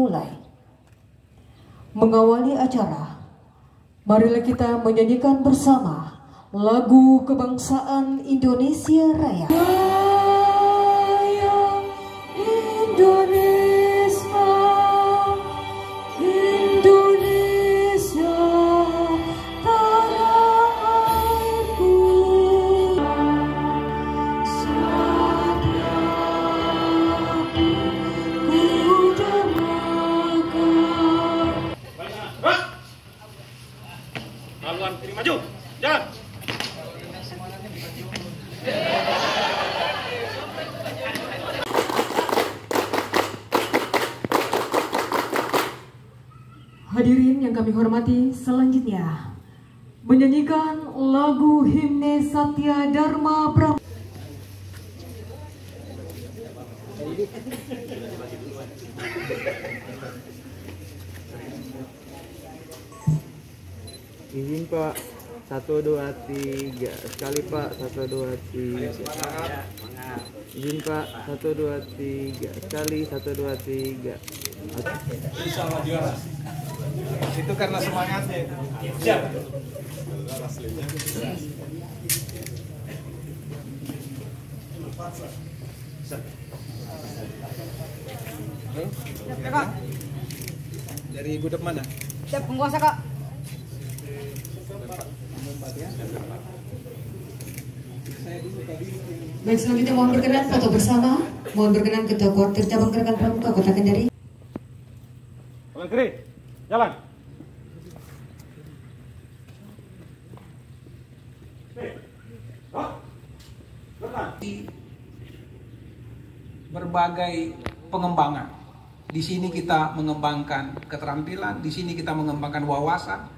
Mulai. Mengawali acara, marilah kita menyanyikan bersama lagu kebangsaan Indonesia Raya. Hadirin yang kami hormati, selanjutnya menyanyikan lagu himne Satya Dharma Pramuka. Izin Pak, 1, 2, 3 sekali Pak, 1, 2, 3. Izin Pak, 1, 2, 3 sekali, 1, 2, 3. Insyaallah juara. Itu karena semangatnya. Siap. Kak. Dari gudeg mana? Siap, penguasa Kak. Baik, selanjutnya mohon berkenan foto bersama. Mohon berkenan Ketua Kuartir Cabang Gerakan Pramuka Kota Kendari. Menteri, jalan. Berbagai pengembangan. Di sini kita mengembangkan keterampilan, di sini kita mengembangkan wawasan,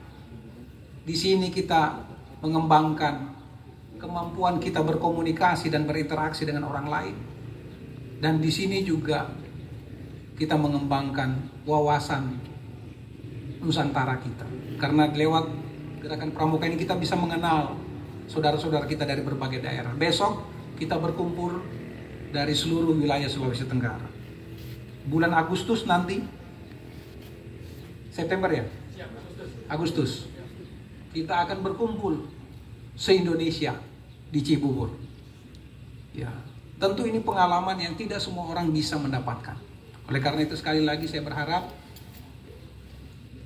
di sini kita mengembangkan kemampuan kita berkomunikasi dan berinteraksi dengan orang lain, dan di sini juga kita mengembangkan wawasan Nusantara kita. Karena lewat gerakan pramuka ini kita bisa mengenal saudara-saudara kita dari berbagai daerah. Besok kita berkumpul dari seluruh wilayah Sulawesi Tenggara. Bulan Agustus nanti, September ya? Agustus. Kita akan berkumpul se-Indonesia di Cibubur. Ya, tentu ini pengalaman yang tidak semua orang bisa mendapatkan. Oleh karena itu sekali lagi saya berharap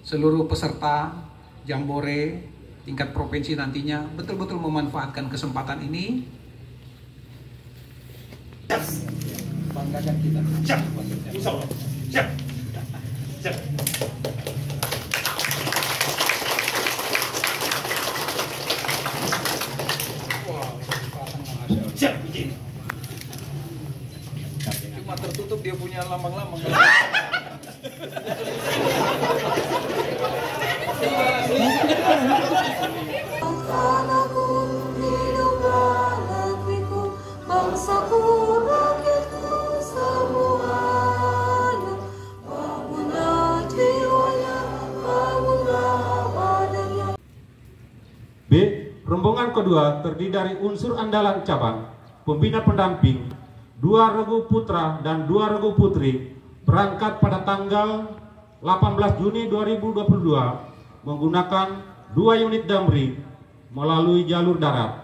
seluruh peserta Jambore tingkat provinsi nantinya betul-betul memanfaatkan kesempatan ini. Banggakan kita. Siap. Insyaallah. Siap. Siap. Tertutup dia punya lambang-lambang. B. Rombongan kedua terdiri dari unsur andalan cabang, pembina pendamping, 2 regu putra dan 2 regu putri berangkat pada tanggal 18 Juni 2022 menggunakan 2 unit damri melalui jalur darat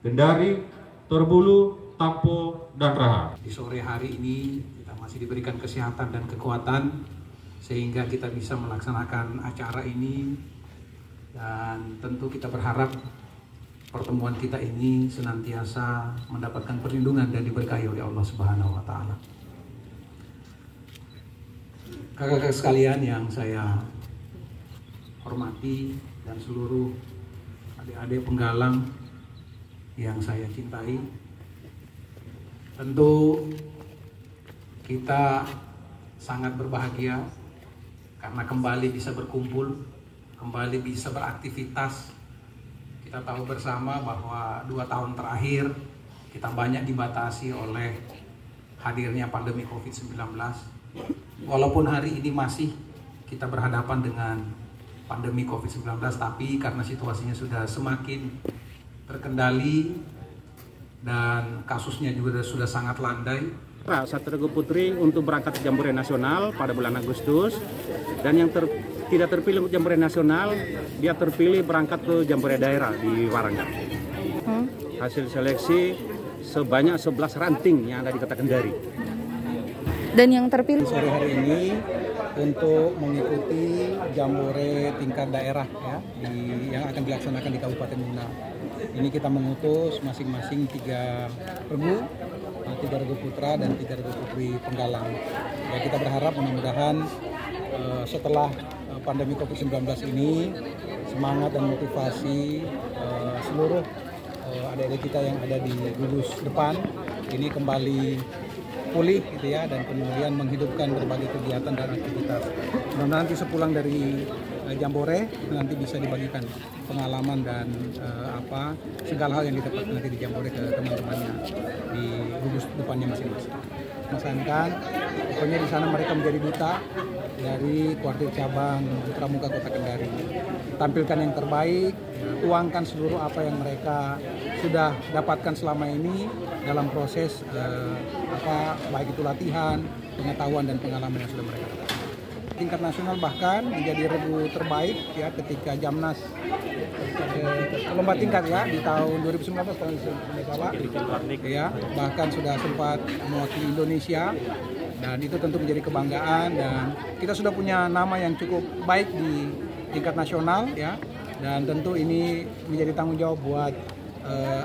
Kendari, Terbulu, Tapo, dan Raha. Di sore hari ini kita masih diberikan kesehatan dan kekuatan sehingga kita bisa melaksanakan acara ini, dan tentu kita berharap pertemuan kita ini senantiasa mendapatkan perlindungan dan diberkahi oleh Allah Subhanahu wa Ta'ala. Kakak-kakak sekalian yang saya hormati dan seluruh adik-adik penggalang yang saya cintai, tentu kita sangat berbahagia karena kembali bisa berkumpul, kembali bisa beraktivitas. Kita tahu bersama bahwa 2 tahun terakhir kita banyak dibatasi oleh hadirnya pandemi COVID-19. Walaupun hari ini masih kita berhadapan dengan pandemi COVID-19, tapi karena situasinya sudah semakin terkendali dan kasusnya juga sudah sangat landai, Satregu Putri untuk berangkat ke Jambore Nasional pada bulan Agustus, dan yang tidak terpilih untuk Jambore Nasional, dia terpilih berangkat ke Jambore Daerah di Warangga. Hasil seleksi sebanyak 11 ranting yang ada di Kota Kendari. Dan yang terpilih sore hari ini untuk mengikuti Jambore tingkat daerah yang akan dilaksanakan di Kabupaten Muna. Ini kita mengutus masing-masing 3 regu putra dan 3 regu putri penggalang. Ya, kita berharap mudah-mudahan setelah pandemi COVID-19 ini, semangat dan motivasi seluruh adik-adik kita yang ada di gugus depan ini kembali pulih dan kemudian menghidupkan berbagai kegiatan dan aktivitas. Mudah-mudahan nanti sepulang dari Jambore nanti bisa dibagikan pengalaman dan segala hal yang didapat nanti di Jambore ke teman-temannya di gugus depannya masing-masing. Masakan pokoknya di sana mereka menjadi duta dari kuartir cabang Pramuka Kota Kendari. Tampilkan yang terbaik, tuangkan seluruh apa yang mereka sudah dapatkan selama ini dalam proses baik itu latihan, pengetahuan dan pengalaman yang sudah mereka dapatkan. Tingkat nasional bahkan menjadi regu terbaik ketika Jamnas lomba tingkat di tahun 2019 kalau tidak salah bahkan sudah sempat mewakili Indonesia, dan itu tentu menjadi kebanggaan dan kita sudah punya nama yang cukup baik di tingkat nasional dan tentu ini menjadi tanggung jawab buat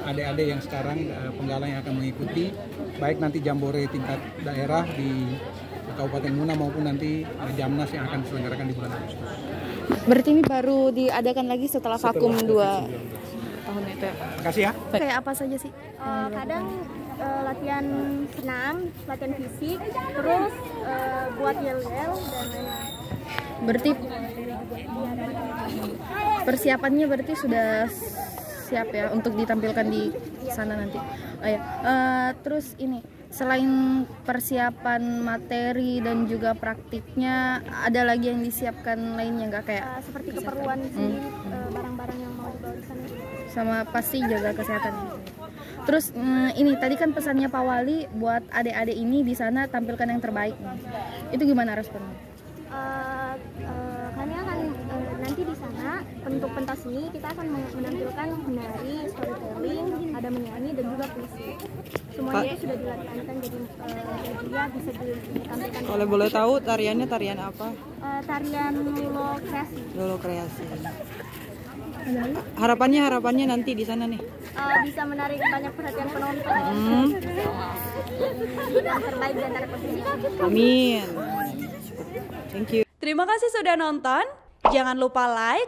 adik-adik yang sekarang penggalang yang akan mengikuti baik nanti Jambore tingkat daerah di Kabupaten Muna maupun nanti Jamnas yang akan diselenggarakan di bulan Agustus. Berarti ini baru diadakan lagi setelah vakum 2 tahun itu ya Pak? Makasih ya. Kayak apa saja sih? Kadang latihan senam, latihan fisik, terus buat yel-yel dan lain-lain. Berarti persiapannya berarti sudah siap ya untuk ditampilkan di sana nanti. Terus ini selain persiapan materi dan juga praktiknya, ada lagi yang disiapkan lainnya nggak kayak? Seperti keperluan sih, barang-barang yang mau dibawa di sana. Sama pasti jaga kesehatan. Terus ini tadi kan pesannya Pak Wali buat adik-adik ini di sana tampilkan yang terbaik. Itu gimana responnya? Kami akan nanti di sana untuk pentas ini kita akan menampilkan menari, storytelling, ada menyanyi dan juga puisi. Semuanya sudah dilatihkan jadi dia bisa ditampilkan. Kalau boleh tahu tariannya tarian apa? Tarian Lolo Kreasi. Lolo Kreasi. Harapannya nanti di sana nih? Bisa menarik banyak perhatian penonton. Yang terbaik dan terpilih. Amin. Thank you. Terima kasih sudah nonton. Jangan lupa like,